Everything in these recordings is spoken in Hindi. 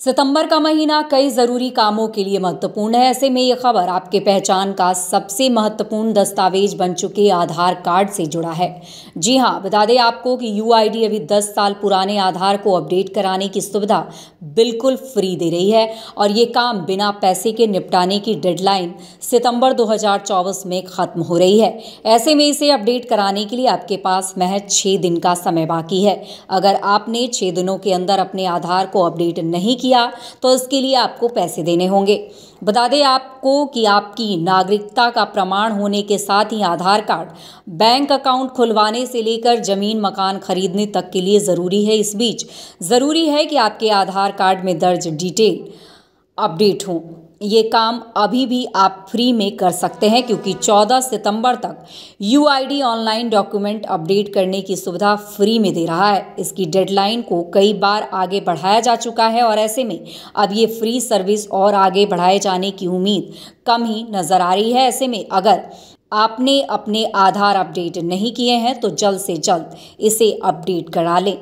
सितंबर का महीना कई ज़रूरी कामों के लिए महत्वपूर्ण है। ऐसे में ये खबर आपके पहचान का सबसे महत्वपूर्ण दस्तावेज बन चुके आधार कार्ड से जुड़ा है। जी हाँ, बता दें आपको कि UIDAI अभी 10 साल पुराने आधार को अपडेट कराने की सुविधा बिल्कुल फ्री दे रही है और ये काम बिना पैसे के निपटाने की डेडलाइन सितंबर 2024 में ख़त्म हो रही है। ऐसे में इसे अपडेट कराने के लिए आपके पास महज 6 दिन का समय बाकी है। अगर आपने 6 दिनों के अंदर अपने आधार को अपडेट नहीं किया तो इसके लिए आपको पैसे देने होंगे। बता दें आपको कि आपकी नागरिकता का प्रमाण होने के साथ ही आधार कार्ड बैंक अकाउंट खुलवाने से लेकर जमीन मकान खरीदने तक के लिए ज़रूरी है। इस बीच ज़रूरी है कि आपके आधार कार्ड में दर्ज डिटेल अपडेट हों। ये काम अभी भी आप फ्री में कर सकते हैं क्योंकि 14 सितंबर तक UIDAI ऑनलाइन डॉक्यूमेंट अपडेट करने की सुविधा फ्री में दे रहा है। इसकी डेडलाइन को कई बार आगे बढ़ाया जा चुका है और ऐसे में अब ये फ्री सर्विस और आगे बढ़ाए जाने की उम्मीद कम ही नज़र आ रही है। ऐसे में अगर आपने अपने आधार अपडेट नहीं किए हैं तो जल्द से जल्द इसे अपडेट करा लें।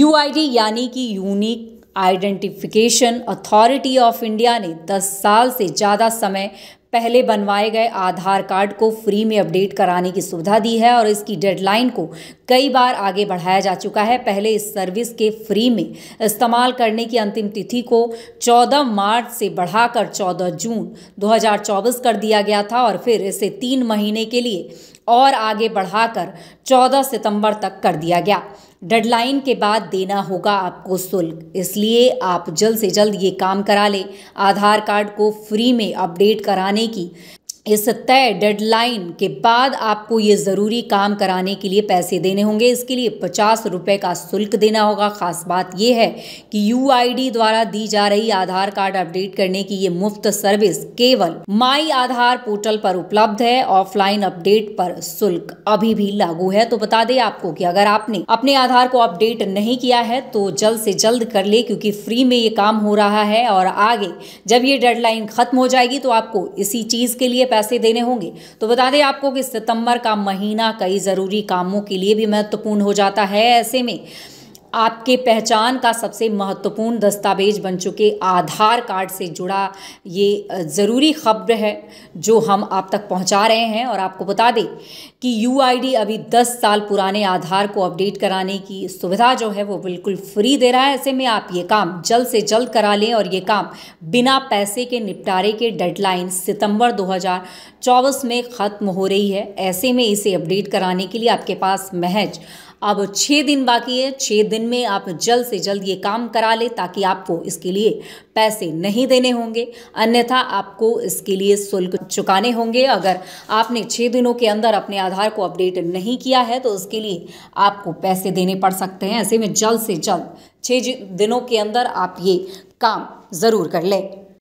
UIDAI यानी कि unique identification authority of India ने 10 साल से ज़्यादा समय पहले बनवाए गए आधार कार्ड को फ्री में अपडेट कराने की सुविधा दी है और इसकी डेडलाइन को कई बार आगे बढ़ाया जा चुका है। पहले इस सर्विस के फ्री में इस्तेमाल करने की अंतिम तिथि को 14 मार्च से बढ़ाकर 14 जून 2024 कर दिया गया था और फिर इसे 3 महीने के लिए और आगे बढ़ाकर 14 सितंबर तक कर दिया गया। डेडलाइन के बाद देना होगा आपको शुल्क, इसलिए आप जल्द से जल्द ये काम करा लें। आधार कार्ड को फ्री में अपडेट कराने की इस तय डेडलाइन के बाद आपको ये ज़रूरी काम कराने के लिए पैसे देने होंगे। इसके लिए 50 रुपये का शुल्क देना होगा। ख़ास बात यह है कि UIDAI द्वारा दी जा रही आधार कार्ड अपडेट करने की ये मुफ्त सर्विस केवल माई आधार पोर्टल पर उपलब्ध है। ऑफलाइन अपडेट पर शुल्क अभी भी लागू है। तो बता दें आपको कि अगर आपने अपने आधार को अपडेट नहीं किया है तो जल्द से जल्द कर ले क्योंकि फ्री में ये काम हो रहा है और आगे जब ये डेडलाइन ख़त्म हो जाएगी तो आपको इसी चीज़ के लिए पैसे देने होंगे। तो बता दें आपको कि सितंबर का महीना कई ज़रूरी कामों के लिए भी महत्वपूर्ण हो जाता है। ऐसे में आपके पहचान का सबसे महत्वपूर्ण दस्तावेज बन चुके आधार कार्ड से जुड़ा ये ज़रूरी खबर है जो हम आप तक पहुंचा रहे हैं। और आपको बता दें कि UIDAI अभी 10 साल पुराने आधार को अपडेट कराने की सुविधा जो है वो बिल्कुल फ्री दे रहा है। ऐसे में आप ये काम जल्द से जल्द करा लें और ये काम बिना पैसे के निपटारे के डेडलाइन सितंबर 2024 में ख़त्म हो रही है। ऐसे में इसे अपडेट कराने के लिए आपके पास महज अब 6 दिन बाकी है। 6 दिन में आप जल्द से जल्द ये काम करा लें ताकि आपको इसके लिए पैसे नहीं देने होंगे, अन्यथा आपको इसके लिए शुल्क चुकाने होंगे। अगर आपने 6 दिनों के अंदर अपने आधार को अपडेट नहीं किया है तो उसके लिए आपको पैसे देने पड़ सकते हैं। ऐसे में जल्द से जल्द 6 दिनों के अंदर आप ये काम ज़रूर कर लें।